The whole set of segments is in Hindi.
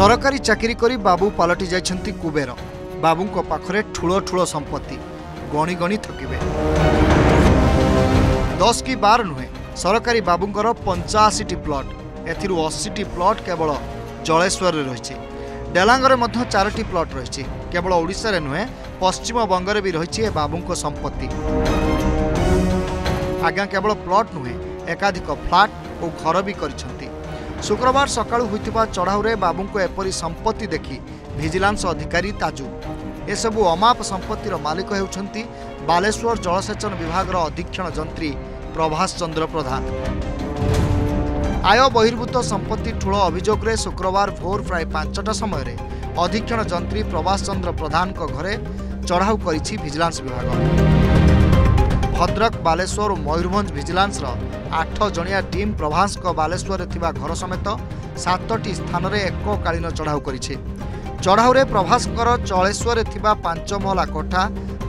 सरकारी चाकरी करी बाबू पलटि जाइछन्ति कुबेर। बाबू को पाखरे ठूलो ठूलो संपत्ति गणी गणी थकिबे। 10 कि 12 नुहे, सरकारी बाबूंकर 85टी प्लट, एथिरु 80टी प्लट केवल जलेश्वर रे रहिछि। डेलांगरे मध्य 4टी प्लट रहिछि। केवल ओडिसा रे नुहे, पश्चिम बंगरे भी रहिछि ए बाबूंको संपत्ति। आगा केवल प्लट नुहे, एकाधिक फ्लाट और घर भी करिछन्ति। शुक्रवार सकाळु होइतिबा चढ़ाऊरे बाबू को एपरी संपत्ति देखी भिजिलांस अधिकारी ताजुब। एसबू अमाप संपत्तिर मालिक हेउछन्ति बालेश्वर जलसेचन विभाग अधीक्षण जंत्री प्रभास चंद्र प्रधान। आय बहिर्भूत संपत्ति ठूल अभियोग रे शुक्रवार भोर प्राय 5टा समय अधीक्षण जंत्री प्रभास चंद्र प्रधान घरे चढ़ाऊ करिछि भिजिलांस विभाग। भद्रक, बालेश्वर और मयूरभंज भिजिलांस 8 जणिया टीम प्रभास बालेश्वर थिबा घर समेत 7टी स्थान में एककालीन चढ़ाऊ करिछे। चढ़ाऊ रे प्रभास जलेश्वर थिबा 5 महला कोठा,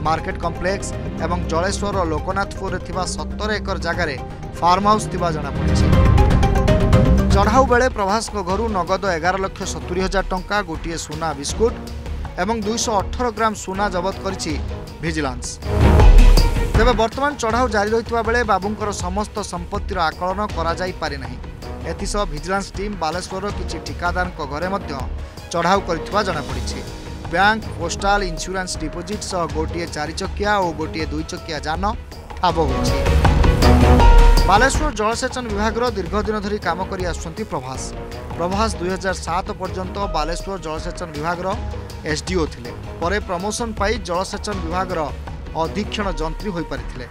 मार्केट कम्प्लेक्स एवं जलेश्वर लोकनाथपुर थिबा 70 एकर जगार फार्म हाउस थिबा जाना पड़े। चढ़ाऊ बेले प्रभास घर नगद 11,70,000 टंका, गोटे सोना बिस्कुट एवं 218 ग्राम सोना जबत करिछि भिजिलांस। तेबे वर्तमान चढ़ाऊ जारी रहितबा बेले बाबूंकर समस्त संपत्तिर आकलन करा जाई पारे नाही। एथिसह भिजिलांस टीम बालेश्वर किछि ठिकादार घरे मध्य चढ़ाऊ करितबा जाना पड़िछि। बैंक, पोस्टाल, इन्स्योरेन्स डिपोजिट सह गोटे 4 चकिया और गोटे 2 चकिया जान ठाब होछि। बालेश्वर जलसेचन विभाग दीर्घ दिन धरी काम करि आछन्ति प्रभास। प्रभास 2007 पर्यंत बालेश्वर जलसेचन विभाग एसडीओ थिले। परे प्रमोशन पाई जलसेचन विभाग अधीक्षण जंत्री हो पारिथिले।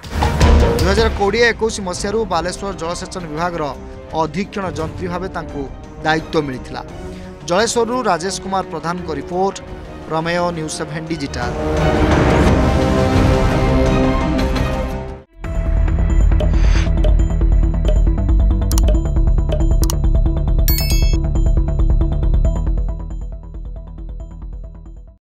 2020-21 मसीहारू बालेश्वर जलसेचन विभाग अधीक्षण जंत्री भावे तांकू दायित्व मिलिथिला। जलेश्वररू राजेश कुमार प्रधान को रिपोर्ट, प्रमेय न्यूज 7 डिजिटल।